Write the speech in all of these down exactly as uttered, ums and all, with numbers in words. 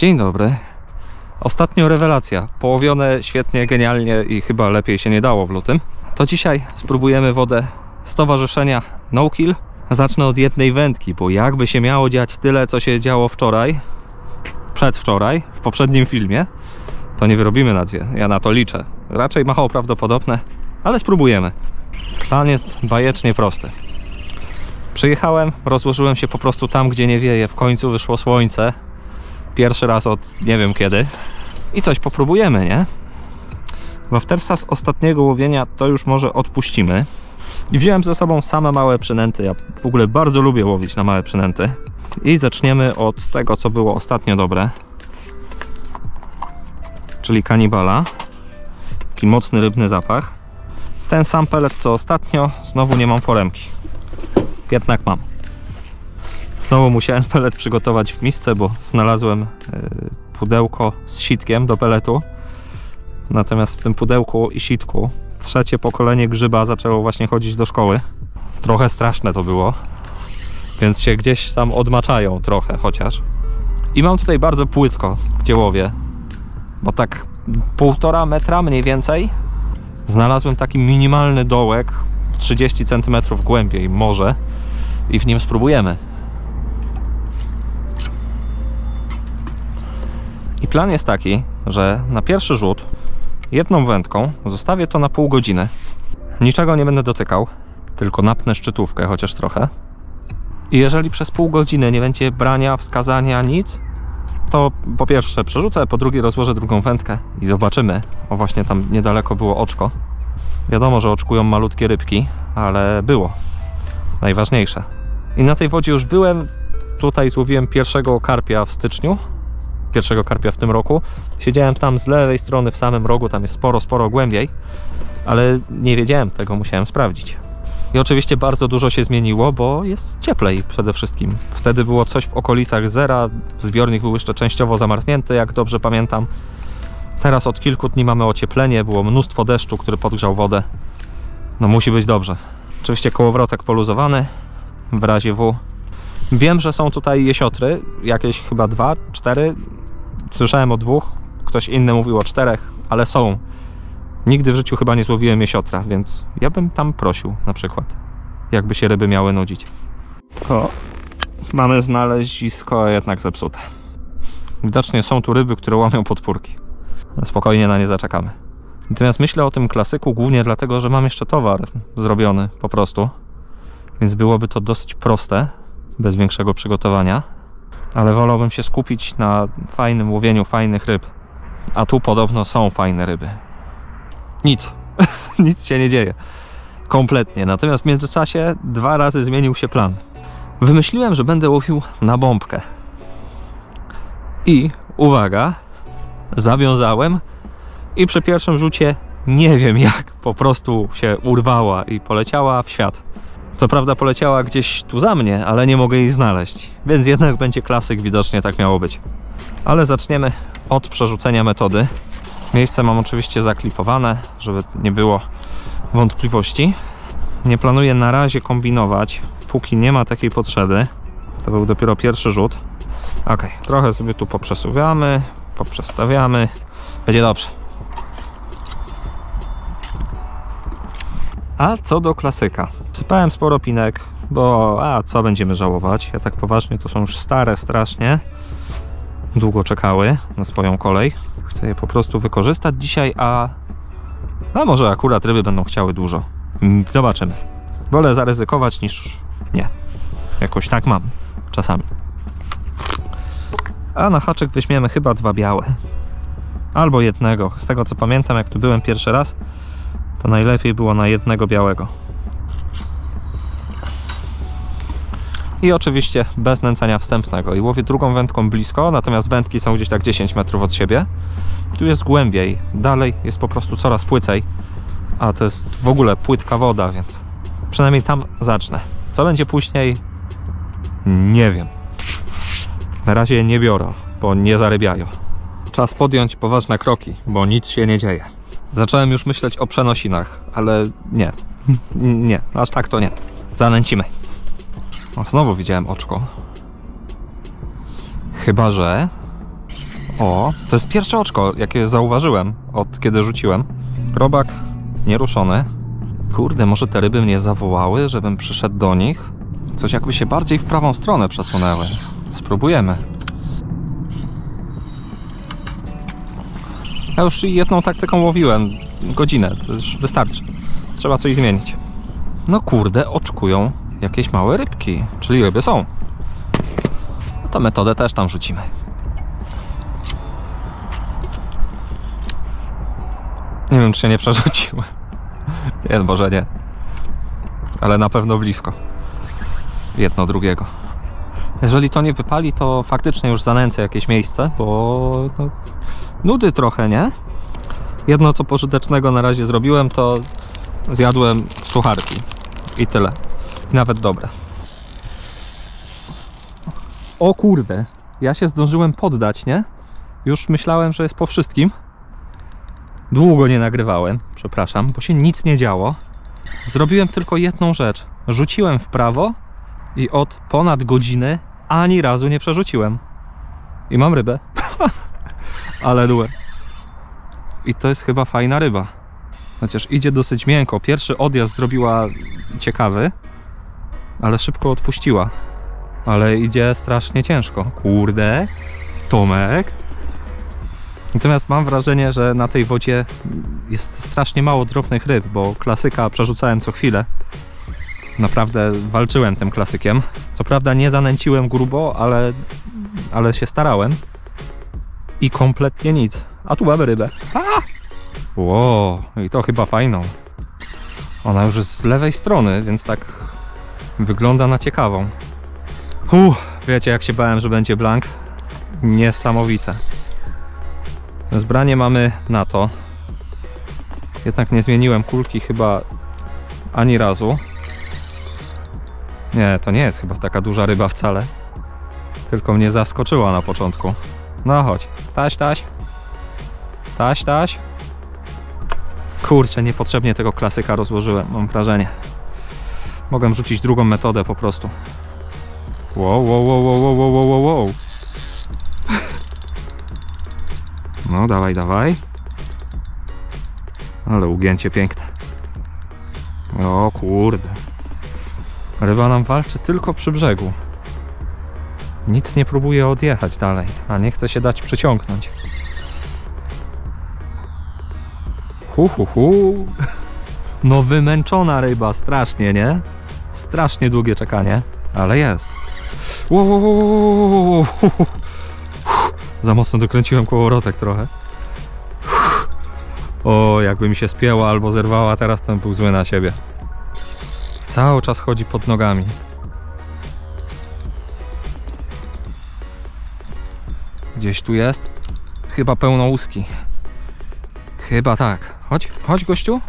Dzień dobry. Ostatnio rewelacja. Połowione świetnie, genialnie i chyba lepiej się nie dało w lutym. To dzisiaj spróbujemy wodę Stowarzyszenia No Kill. Zacznę od jednej wędki, bo jakby się miało dziać tyle, co się działo wczoraj, przedwczoraj, w poprzednim filmie, to nie wyrobimy na dwie. Ja na to liczę. Raczej mało prawdopodobne, ale spróbujemy. Plan jest bajecznie prosty. Przyjechałem, rozłożyłem się po prostu tam, gdzie nie wieje. W końcu wyszło słońce. Pierwszy raz od nie wiem kiedy. I coś popróbujemy, nie? Waftersa z ostatniego łowienia to już może odpuścimy. I wziąłem ze sobą same małe przynęty. Ja w ogóle bardzo lubię łowić na małe przynęty. I zaczniemy od tego, co było ostatnio dobre. Czyli kanibala. Taki mocny rybny zapach. Ten sam pelet co ostatnio. Znowu nie mam foremki. Jednak mam. Znowu musiałem pelet przygotować w misce, bo znalazłem pudełko z sitkiem do peletu. Natomiast w tym pudełku i sitku trzecie pokolenie grzyba zaczęło właśnie chodzić do szkoły. Trochę straszne to było, więc się gdzieś tam odmaczają trochę chociaż. I mam tutaj bardzo płytko, gdzie łowię, bo tak półtora metra mniej więcej znalazłem taki minimalny dołek trzydzieści centymetrów głębiej może i w nim spróbujemy. I plan jest taki, że na pierwszy rzut jedną wędką zostawię to na pół godziny. Niczego nie będę dotykał, tylko napnę szczytówkę chociaż trochę. I jeżeli przez pół godziny nie będzie brania, wskazania, nic, to po pierwsze przerzucę, po drugie rozłożę drugą wędkę i zobaczymy. O, właśnie tam niedaleko było oczko. Wiadomo, że oczkują malutkie rybki, ale było. Najważniejsze. I na tej wodzie już byłem. Tutaj złowiłem pierwszego karpia w styczniu. Pierwszego karpia w tym roku. Siedziałem tam z lewej strony w samym rogu, tam jest sporo, sporo głębiej, ale nie wiedziałem tego, musiałem sprawdzić. I oczywiście bardzo dużo się zmieniło, bo jest cieplej przede wszystkim. Wtedy było coś w okolicach zera, zbiornik był jeszcze częściowo zamarznięty, jak dobrze pamiętam. Teraz od kilku dni mamy ocieplenie, było mnóstwo deszczu, który podgrzał wodę. No musi być dobrze. Oczywiście kołowrotek poluzowany, w razie W. Wiem, że są tutaj jesiotry, jakieś chyba dwa, cztery. Słyszałem o dwóch, ktoś inny mówił o czterech, ale są. Nigdy w życiu chyba nie złowiłem jesiotra, więc ja bym tam prosił na przykład, jakby się ryby miały nudzić. To mamy znalezisko jednak zepsute. Widocznie są tu ryby, które łamią podpórki. Spokojnie na nie zaczekamy. Natomiast myślę o tym klasyku głównie dlatego, że mam jeszcze towar zrobiony po prostu, więc byłoby to dosyć proste, bez większego przygotowania. Ale wolałbym się skupić na fajnym łowieniu fajnych ryb. A tu podobno są fajne ryby. Nic. Nic się nie dzieje. Kompletnie. Natomiast w międzyczasie dwa razy zmienił się plan. Wymyśliłem, że będę łowił na bombkę. I uwaga, zawiązałem i przy pierwszym rzucie nie wiem jak, po prostu się urwała i poleciała w świat. Co prawda poleciała gdzieś tu za mnie, ale nie mogę jej znaleźć, więc jednak będzie klasyk, widocznie tak miało być. Ale zaczniemy od przerzucenia metody. Miejsce mam oczywiście zaklipowane, żeby nie było wątpliwości. Nie planuję na razie kombinować, póki nie ma takiej potrzeby. To był dopiero pierwszy rzut. Ok, trochę sobie tu poprzesuwamy, poprzestawiamy, będzie dobrze. A co do klasyka, sypałem sporo pinek, bo a co będziemy żałować, ja tak poważnie, to są już stare strasznie, długo czekały na swoją kolej, chcę je po prostu wykorzystać dzisiaj, a, a może akurat ryby będą chciały dużo, zobaczymy, wolę zaryzykować niż nie, jakoś tak mam czasami. A na haczyk weźmiemy chyba dwa białe, albo jednego, z tego co pamiętam jak tu byłem pierwszy raz, to najlepiej było na jednego białego. I oczywiście bez nęcenia wstępnego. I łowię drugą wędką blisko, natomiast wędki są gdzieś tak dziesięć metrów od siebie. Tu jest głębiej, dalej jest po prostu coraz płycej. A to jest w ogóle płytka woda, więc przynajmniej tam zacznę. Co będzie później? Nie wiem. Na razie nie biorę, bo nie zarybiają. Czas podjąć poważne kroki, bo nic się nie dzieje. Zacząłem już myśleć o przenosinach, ale nie, nie, aż tak to nie. Zanęcimy. O, znowu widziałem oczko. Chyba że O, to jest pierwsze oczko, jakie zauważyłem, od kiedy rzuciłem. Robak nieruszony. Kurde, może te ryby mnie zawołały, żebym przyszedł do nich? Coś jakby się bardziej w prawą stronę przesunęły. Spróbujemy. Ja już jedną taktyką łowiłem godzinę, to już wystarczy. Trzeba coś zmienić. No kurde, oczkują jakieś małe rybki, czyli ryby są. No to metodę też tam rzucimy. Nie wiem, czy się nie przerzuciłem. Nie, może nie. Ale na pewno blisko. Jedno drugiego. Jeżeli to nie wypali, to faktycznie już zanęcę jakieś miejsce, bo no, nudy trochę, nie? Jedno, co pożytecznego na razie zrobiłem, to zjadłem sucharki. I tyle. I nawet dobre. O kurde, ja się zdążyłem poddać, nie? Już myślałem, że jest po wszystkim. Długo nie nagrywałem, przepraszam, bo się nic nie działo. Zrobiłem tylko jedną rzecz. Rzuciłem w prawo i od ponad godziny ani razu nie przerzuciłem. I mam rybę. Ale dłe. I to jest chyba fajna ryba. Chociaż idzie dosyć miękko. Pierwszy odjazd zrobiła ciekawy, ale szybko odpuściła. Ale idzie strasznie ciężko. Kurde, Tomek. Natomiast mam wrażenie, że na tej wodzie jest strasznie mało drobnych ryb, bo klasyka przerzucałem co chwilę. Naprawdę walczyłem tym klasykiem. Co prawda nie zanęciłem grubo, ale, ale się starałem. I kompletnie nic. A tu mamy rybę. Wow, i to chyba fajną. Ona już jest z lewej strony, więc tak wygląda na ciekawą. Uff, wiecie, jak się bałem, że będzie blank? Niesamowite. Zbranie mamy na to. Jednak nie zmieniłem kulki chyba ani razu. Nie, to nie jest chyba taka duża ryba wcale. Tylko mnie zaskoczyła na początku. No chodź. Taś, taś. Taś, taś. Kurczę, niepotrzebnie tego klasyka rozłożyłem, mam wrażenie. Mogę rzucić drugą metodę po prostu. Wow, wow, wow, wow, wow, wow, wow, wow. No, dawaj, dawaj. Ale ugięcie piękne. O kurde. Ryba nam walczy tylko przy brzegu. Nic nie próbuje odjechać dalej, a nie chce się dać przyciągnąć. Hu, hu, hu. No wymęczona ryba, strasznie, nie? Strasznie długie czekanie, ale jest. Wow, wow, wow, wow, wow. Za mocno dokręciłem kołowrotek trochę. Uff. O, jakby mi się spięła albo zerwała, teraz to bym był zły na siebie. Cały czas chodzi pod nogami. Gdzieś tu jest. Chyba pełnołuski. Chyba tak. Chodź, chodź gościu.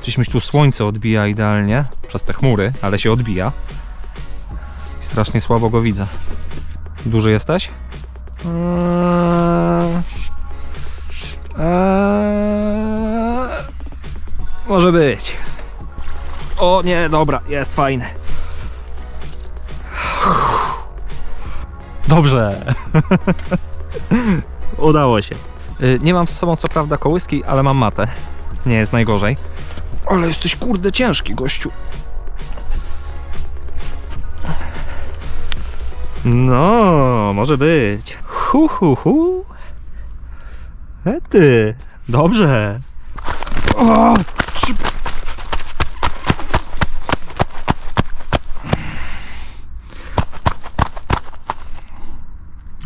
Gdzieś mi tu słońce odbija idealnie. Przez te chmury, ale się odbija. I strasznie słabo go widzę. Duży jesteś? Eee, eee, może być. O nie, dobra, jest fajny. Dobrze. Udało się. Nie mam ze sobą co prawda kołyski, ale mam matę. Nie jest najgorzej. Ale jesteś kurde ciężki, gościu. No, może być. Hu, hu, hu. E ty, dobrze. O, szybko.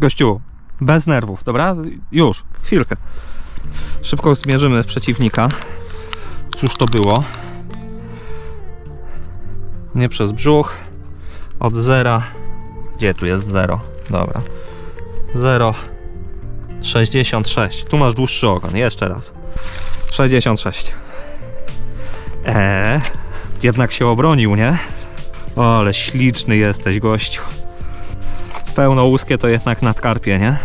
Gościu, bez nerwów, dobra? Już, chwilkę. Szybko zmierzymy przeciwnika. Cóż to było? Nie przez brzuch. Od zera. Gdzie tu jest zero? Dobra. zero przecinek sześćdziesiąt sześć. Tu masz dłuższy ogon. Jeszcze raz. sześćdziesiąt sześć. Eee, jednak się obronił, nie? O, ale śliczny jesteś, gościu. Pełno łuskie to jednak nadkarpie, nie?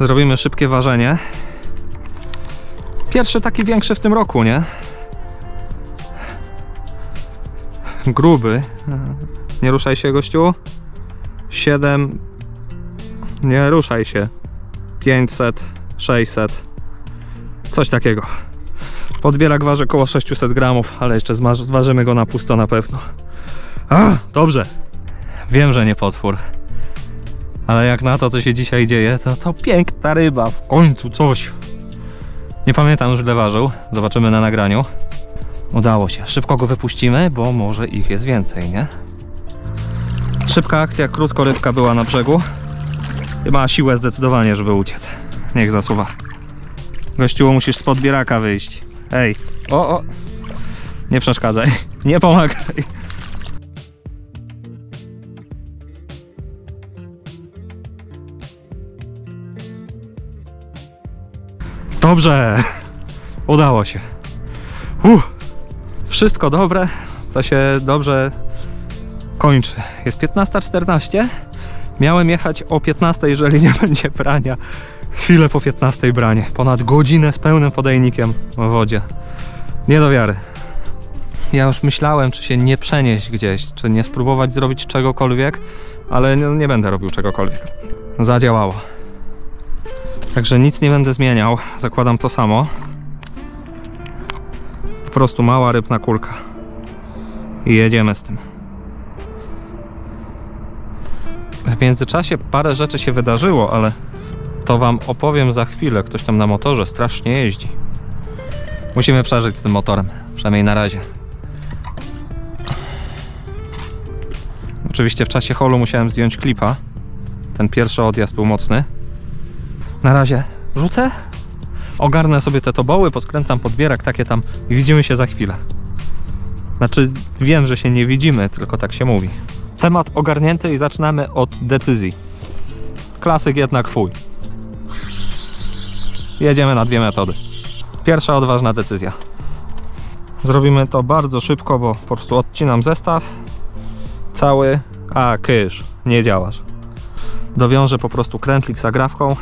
Zrobimy szybkie ważenie. Pierwszy taki większy w tym roku, nie? Gruby. Nie ruszaj się, gościu. siedem. Nie ruszaj się. pięćset, sześćset, coś takiego. Podbierak waży około sześciuset gramów, ale jeszcze zważymy go na pusto na pewno. A, dobrze, wiem, że nie potwór, ale jak na to, co się dzisiaj dzieje, to to piękna ryba, w końcu coś. Nie pamiętam już, ile ważył, zobaczymy na nagraniu. Udało się, szybko go wypuścimy, bo może ich jest więcej, nie? Szybka akcja, krótko rybka była na brzegu. Ma siłę zdecydowanie, żeby uciec. Niech zasuwa. Gościu, musisz z podbieraka wyjść. Ej, o, o, nie przeszkadzaj, nie pomagaj. Dobrze, udało się. Uff. Wszystko dobre, co się dobrze kończy. Jest piętnasta czternaście. Miałem jechać o piętnastej, jeżeli nie będzie prania. Chwilę po piętnastej branie. Ponad godzinę z pełnym podejnikiem w wodzie. Nie do wiary. Ja już myślałem, czy się nie przenieść gdzieś, czy nie spróbować zrobić czegokolwiek, ale nie, nie będę robił czegokolwiek. Zadziałało. Także nic nie będę zmieniał. Zakładam to samo. Po prostu mała rybna kulka. I jedziemy z tym. W międzyczasie parę rzeczy się wydarzyło, ale to wam opowiem za chwilę. Ktoś tam na motorze strasznie jeździ. Musimy przeżyć z tym motorem, przynajmniej na razie. Oczywiście w czasie holu musiałem zdjąć klipa. Ten pierwszy odjazd był mocny. Na razie rzucę, ogarnę sobie te toboły, podkręcam podbierak, takie tam i widzimy się za chwilę. Znaczy wiem, że się nie widzimy, tylko tak się mówi. Temat ogarnięty i zaczynamy od decyzji. Klasyk jednak fuj. Jedziemy na dwie metody. Pierwsza odważna decyzja. Zrobimy to bardzo szybko, bo po prostu odcinam zestaw. Cały, a kysz, nie działasz. Dowiążę po prostu krętlik z agrafką.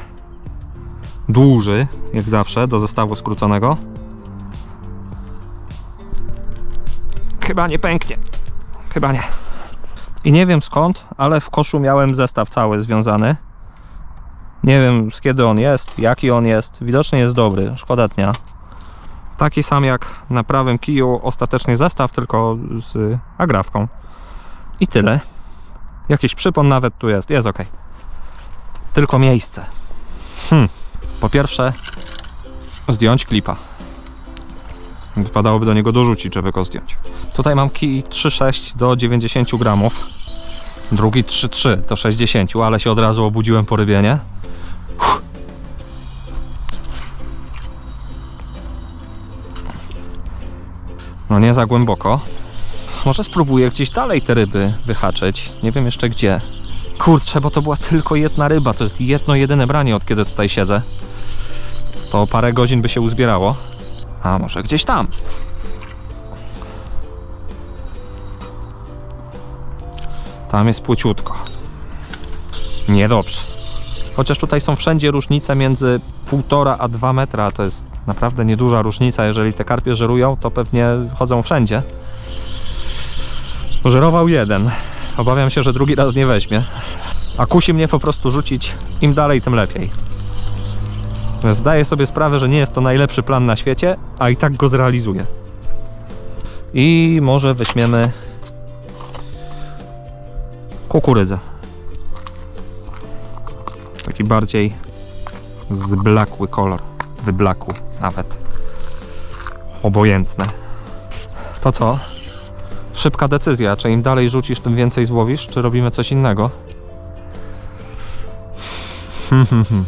Dłuży, jak zawsze, do zestawu skróconego. Chyba nie pęknie. Chyba nie. I nie wiem skąd, ale w koszu miałem zestaw cały związany. Nie wiem, z kiedy on jest, jaki on jest. Widocznie jest dobry, szkoda dnia. Taki sam jak na prawym kiju, ostatecznie zestaw, tylko z agrafką. I tyle. Jakiś przypon nawet tu jest, jest ok. Tylko miejsce. Hmm. Po pierwsze, zdjąć klipa. Wypadałoby do niego dorzucić, żeby go zdjąć. Tutaj mam kij trzy przecinek sześć do dziewięćdziesięciu gramów. Drugi trzy przecinek trzy do sześćdziesięciu, ale się od razu obudziłem po rybie, nie? Uff. No nie za głęboko. Może spróbuję gdzieś dalej te ryby wyhaczyć. Nie wiem jeszcze gdzie. Kurczę, bo to była tylko jedna ryba. To jest jedno jedyne branie, od kiedy tutaj siedzę. To parę godzin by się uzbierało. A może gdzieś tam. Tam jest płyciutko. Niedobrze. Chociaż tutaj są wszędzie różnice między półtora a dwa metra. To jest naprawdę nieduża różnica. Jeżeli te karpie żerują, to pewnie chodzą wszędzie. Żerował jeden. Obawiam się, że drugi raz nie weźmie. A kusi mnie po prostu rzucić. Im dalej, tym lepiej. Zdaję sobie sprawę, że nie jest to najlepszy plan na świecie, a i tak go zrealizuję. I może weźmiemy kukurydzę. Taki bardziej zblakły kolor. Wyblakły nawet. Obojętne. To co? Szybka decyzja. Czy im dalej rzucisz, tym więcej złowisz? Czy robimy coś innego? Hmm, hmm, hmm.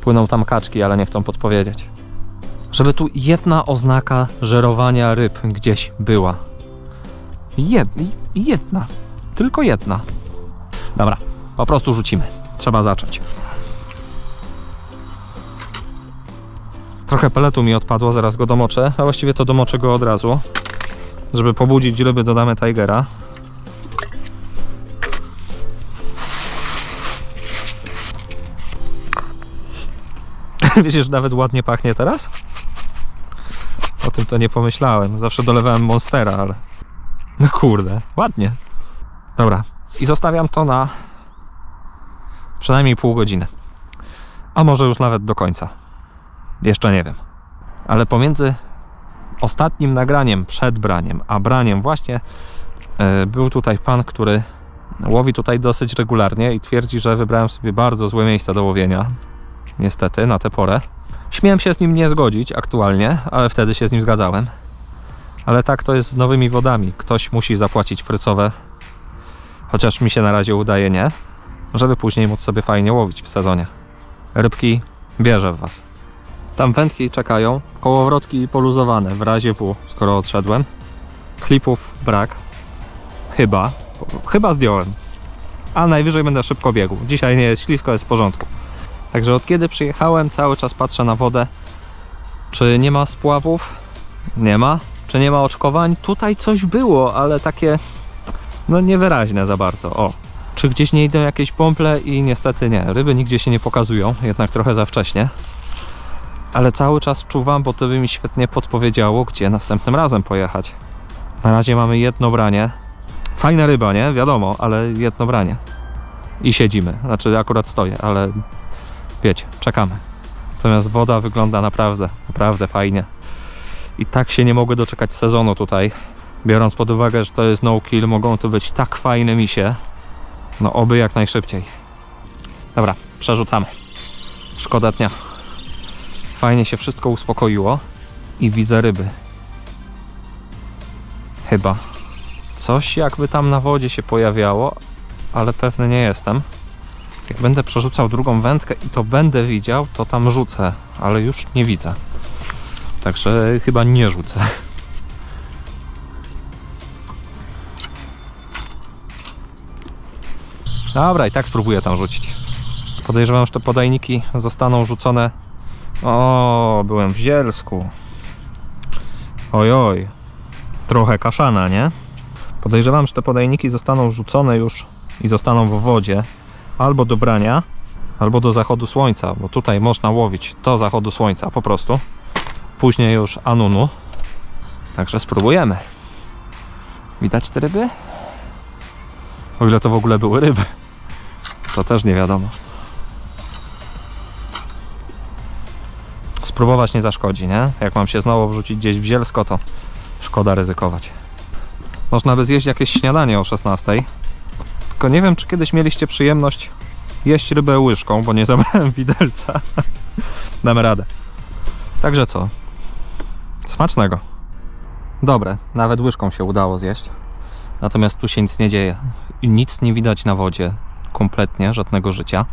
Płyną tam kaczki, ale nie chcą podpowiedzieć. Żeby tu jedna oznaka żerowania ryb gdzieś była. Jed, jedna. Tylko jedna. Dobra, po prostu rzucimy. Trzeba zacząć. Trochę peletu mi odpadło, zaraz go domoczę. A właściwie to domoczę go od razu. Żeby pobudzić ryby, dodamy tajgera. Wiecie, że nawet ładnie pachnie teraz? O tym to nie pomyślałem. Zawsze dolewałem Monstera, ale... No kurde, ładnie. Dobra. I zostawiam to na przynajmniej pół godziny. a może już nawet do końca. Jeszcze nie wiem. Ale pomiędzy ostatnim nagraniem przed braniem, a braniem właśnie yy, był tutaj pan, który łowi tutaj dosyć regularnie i twierdzi, że wybrałem sobie bardzo złe miejsca do łowienia. Niestety, na tę porę. Śmiałem się z nim nie zgodzić aktualnie, ale wtedy się z nim zgadzałem. Ale tak to jest z nowymi wodami. Ktoś musi zapłacić frycowe, chociaż mi się na razie udaje nie, żeby później móc sobie fajnie łowić w sezonie. Rybki, wierzę w Was. Tam wędki czekają, kołowrotki poluzowane w razie W, skoro odszedłem. Klipów brak. Chyba. Chyba zdjąłem. A najwyżej będę szybko biegł. Dzisiaj nie jest ślisko, jest w porządku. Także od kiedy przyjechałem, cały czas patrzę na wodę. Czy nie ma spławów? Nie ma. Czy nie ma oczkowań? Tutaj coś było, ale takie no niewyraźne za bardzo. O. Czy gdzieś nie idą jakieś pomple? I niestety nie. Ryby nigdzie się nie pokazują, jednak trochę za wcześnie. Ale cały czas czuwam, bo to by mi świetnie podpowiedziało, gdzie następnym razem pojechać. Na razie mamy jedno branie. Fajna ryba, nie? Wiadomo, ale jedno branie. I siedzimy. Znaczy akurat stoję, ale wiecie, czekamy. Natomiast woda wygląda naprawdę, naprawdę fajnie. I tak się nie mogę doczekać sezonu tutaj. Biorąc pod uwagę, że to jest no kill, mogą to być tak fajne misie. No oby jak najszybciej. Dobra, przerzucamy. Szkoda dnia. Fajnie się wszystko uspokoiło. I widzę ryby. Chyba. Coś jakby tam na wodzie się pojawiało, ale pewny nie jestem. Jak będę przerzucał drugą wędkę i to będę widział, to tam rzucę, ale już nie widzę. Także chyba nie rzucę. Dobra, i tak spróbuję tam rzucić. Podejrzewam, że te podajniki zostaną rzucone. O, byłem w zielsku. Oj, oj. Trochę kaszana, nie? Podejrzewam, że te podajniki zostaną rzucone już i zostaną w wodzie. Albo do brania, albo do zachodu słońca, bo tutaj można łowić do zachodu słońca po prostu. Później już anunu. Także spróbujemy. Widać te ryby? O ile to w ogóle były ryby, to też nie wiadomo. Spróbować nie zaszkodzi, nie? Jak mam się znowu wrzucić gdzieś w zielsko, to szkoda ryzykować. Można by zjeść jakieś śniadanie o szesnastej. Tylko nie wiem, czy kiedyś mieliście przyjemność jeść rybę łyżką, bo nie zabrałem widelca. Damy radę. Także co? Smacznego. Dobre, nawet łyżką się udało zjeść. Natomiast tu się nic nie dzieje. I nic nie widać na wodzie. Kompletnie, żadnego życia.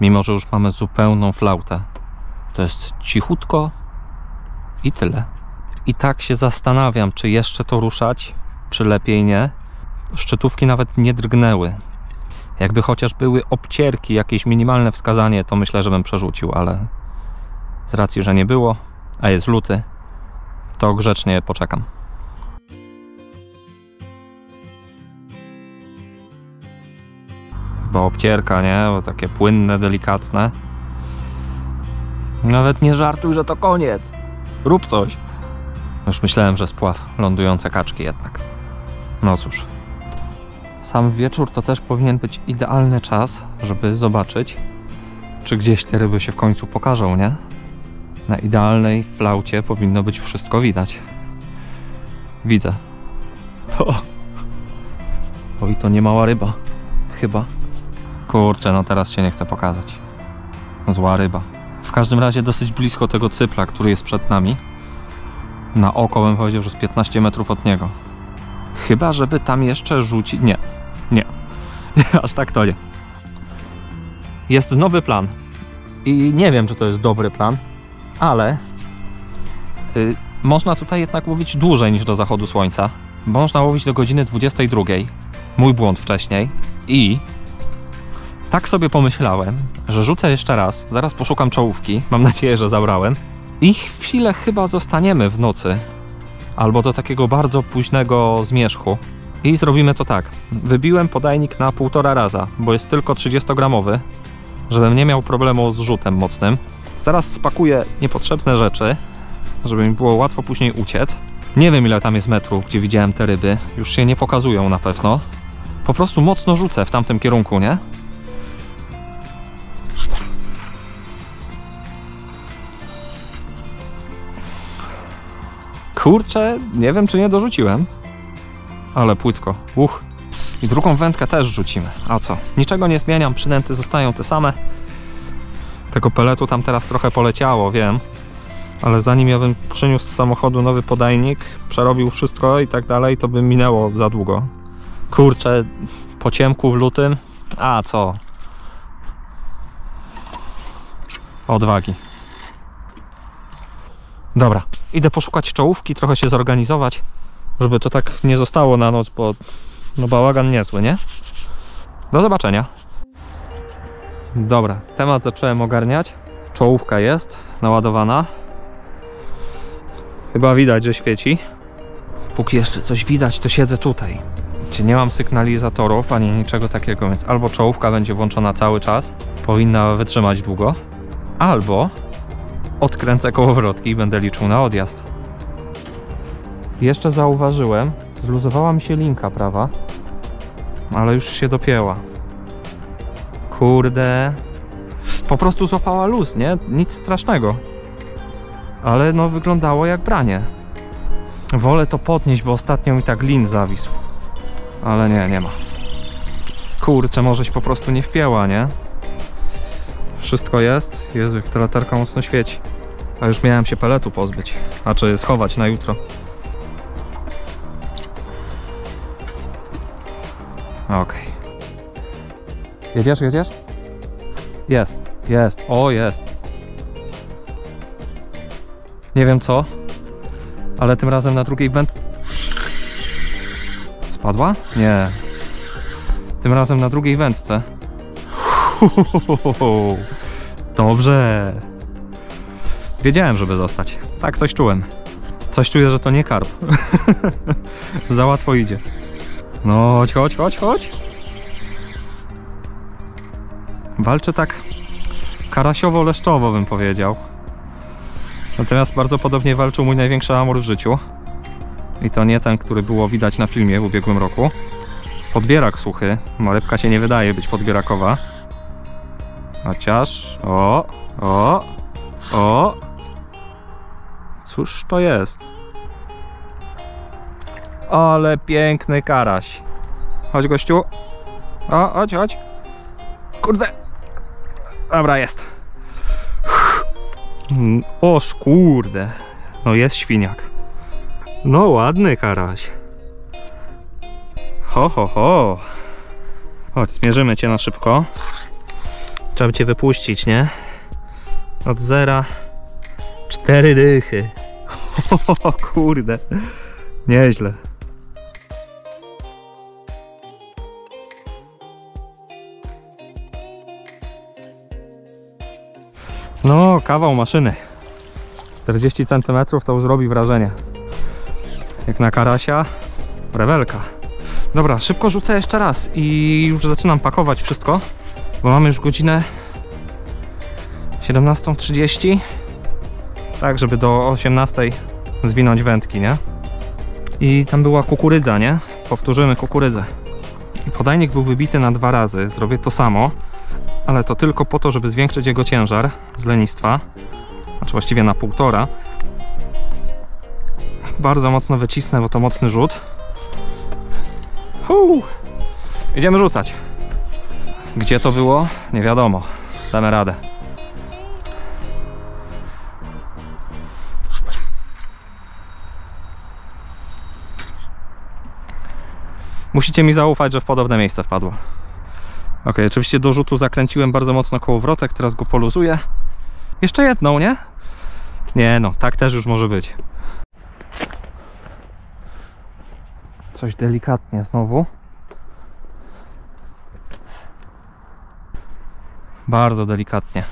Mimo, że już mamy zupełną flautę. To jest cichutko i tyle. I tak się zastanawiam, czy jeszcze to ruszać, czy lepiej nie. Szczytówki nawet nie drgnęły. Jakby chociaż były obcierki, jakieś minimalne wskazanie, to myślę, że bym przerzucił, ale z racji, że nie było, a jest luty, to grzecznie poczekam. Bo obcierka, nie? Bo takie płynne, delikatne. Nawet nie żartuj, że to koniec. Rób coś. Już myślałem, że spław, lądujące kaczki jednak. No cóż. Sam wieczór to też powinien być idealny czas, żeby zobaczyć, czy gdzieś te ryby się w końcu pokażą, nie? Na idealnej flaucie powinno być wszystko widać. Widzę. O! O, i to nie mała ryba. Chyba. Kurczę, no teraz się nie chce pokazać. Zła ryba. W każdym razie dosyć blisko tego cypla, który jest przed nami. Na oko bym powiedział, że z piętnaście metrów od niego. Chyba, żeby tam jeszcze rzucić... Nie. Nie. Aż tak to nie. Jest nowy plan. I nie wiem, czy to jest dobry plan, ale y, można tutaj jednak łowić dłużej niż do zachodu słońca. Można łowić do godziny dwudziestej drugiej. Mój błąd wcześniej. I tak sobie pomyślałem, że rzucę jeszcze raz. Zaraz poszukam czołówki. Mam nadzieję, że zabrałem. I chwilę chyba zostaniemy w nocy. Albo do takiego bardzo późnego zmierzchu. I zrobimy to tak. Wybiłem podajnik na półtora raza, bo jest tylko trzydziestogramowy, żebym nie miał problemu z rzutem mocnym. Zaraz spakuję niepotrzebne rzeczy, żeby mi było łatwo później uciec. Nie wiem, ile tam jest metrów, gdzie widziałem te ryby. Już się nie pokazują na pewno. Po prostu mocno rzucę w tamtym kierunku, nie? Kurczę, nie wiem czy nie dorzuciłem. Ale płytko, uch. I drugą wędkę też rzucimy. A co? Niczego nie zmieniam, przynęty zostają te same. Tego peletu tam teraz trochę poleciało, wiem. Ale zanim ja bym przyniósł z samochodu nowy podajnik, przerobił wszystko i tak dalej, to by minęło za długo. Kurczę, po ciemku w lutym. A co? Odwagi. Dobra, idę poszukać czołówki, trochę się zorganizować, żeby to tak nie zostało na noc, bo no bałagan niezły, nie? Do zobaczenia. Dobra, temat zacząłem ogarniać. Czołówka jest naładowana. Chyba widać, że świeci. Póki jeszcze coś widać, to siedzę tutaj, gdzie nie mam sygnalizatorów ani niczego takiego, więc albo czołówka będzie włączona cały czas, powinna wytrzymać długo, albo odkręcę kołowrotki i będę liczył na odjazd. Jeszcze zauważyłem, zluzowała mi się linka prawa, ale już się dopięła. Kurde, po prostu złapała luz, nie? Nic strasznego. Ale no wyglądało jak branie. Wolę to podnieść, bo ostatnio mi tak lin zawisł. Ale nie, nie ma. Kurczę, możeś po prostu nie wpięła, nie? Wszystko jest. Jezu, jak ta latarka mocno świeci. A już miałem się peletu pozbyć. A czy schować na jutro. Okej. Okay. Jedziesz, jedziesz? Jest, jest, o jest. Nie wiem co, ale tym razem na drugiej wędce... Spadła? Nie. Tym razem na drugiej wędce. Uhuhu. Dobrze. Wiedziałem, żeby zostać. Tak coś czułem. Coś czuję, że to nie karp. Za łatwo idzie. No chodź, chodź, chodź, chodź. Walczy tak karasiowo-leszczowo, bym powiedział. Natomiast bardzo podobnie walczył mój największy amur w życiu. I to nie ten, który było widać na filmie w ubiegłym roku. Podbierak suchy. No, rybka się nie wydaje być podbierakowa. Chociaż... O! O! O! Cóż to jest? Ale piękny karaś. Chodź gościu. O, chodź, chodź. Kurde. Dobra, jest. Oż kurde. No jest świniak. No ładny karaś. Ho, ho, ho. Chodź, zmierzymy cię na szybko. Trzeba by cię wypuścić, nie? Od zera cztery dychy. Ho, ho, ho, kurde. Nieźle. No, kawał maszyny. czterdzieści centymetrów to już robi wrażenie. Jak na karasia, rewelka. Dobra, szybko rzucę jeszcze raz i już zaczynam pakować wszystko, bo mamy już godzinę siedemnastą trzydzieści. Tak, żeby do osiemnastej zwinąć wędki, nie? I tam była kukurydza, nie? Powtórzymy kukurydzę. I podajnik był wybity na dwa razy. Zrobię to samo. Ale to tylko po to, żeby zwiększyć jego ciężar z lenistwa, znaczy właściwie na półtora. Bardzo mocno wycisnę, bo to mocny rzut. Huu. Idziemy rzucać. Gdzie to było? Nie wiadomo. Damy radę. Musicie mi zaufać, że w podobne miejsce wpadło. Ok, oczywiście do rzutu zakręciłem bardzo mocno kołowrotek, teraz go poluzuję. Jeszcze jedną, nie? Nie no, tak też już może być. Coś delikatnie znowu. Bardzo delikatnie.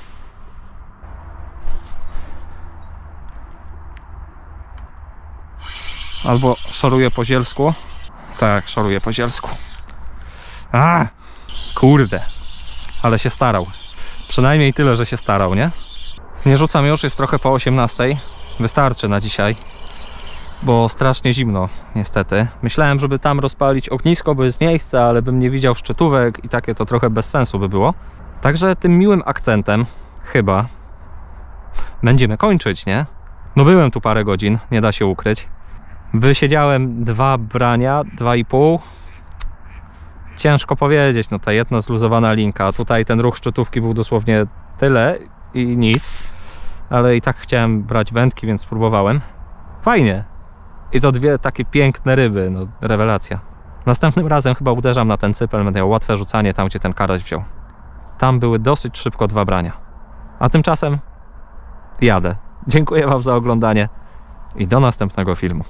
Albo szoruję po zielsku. Tak, szoruję po zielsku. A! Kurde, ale się starał. Przynajmniej tyle, że się starał, nie? Nie rzucam już, jest trochę po osiemnastej. Wystarczy na dzisiaj, bo strasznie zimno, niestety. Myślałem, żeby tam rozpalić ognisko, bo jest miejsce, ale bym nie widział szczytówek i takie to trochę bez sensu by było. Także tym miłym akcentem, chyba, będziemy kończyć, nie? No byłem tu parę godzin, nie da się ukryć. Wysiedziałem dwa brania, dwa i pół. Ciężko powiedzieć, no ta jedna zluzowana linka. Tutaj ten ruch szczytówki był dosłownie tyle i nic. Ale i tak chciałem brać wędki, więc spróbowałem. Fajnie. I to dwie takie piękne ryby, no rewelacja. Następnym razem chyba uderzam na ten cypel, będę miał łatwe rzucanie tam, gdzie ten karaś wziął. Tam były dosyć szybko dwa brania. A tymczasem jadę. Dziękuję Wam za oglądanie i do następnego filmu.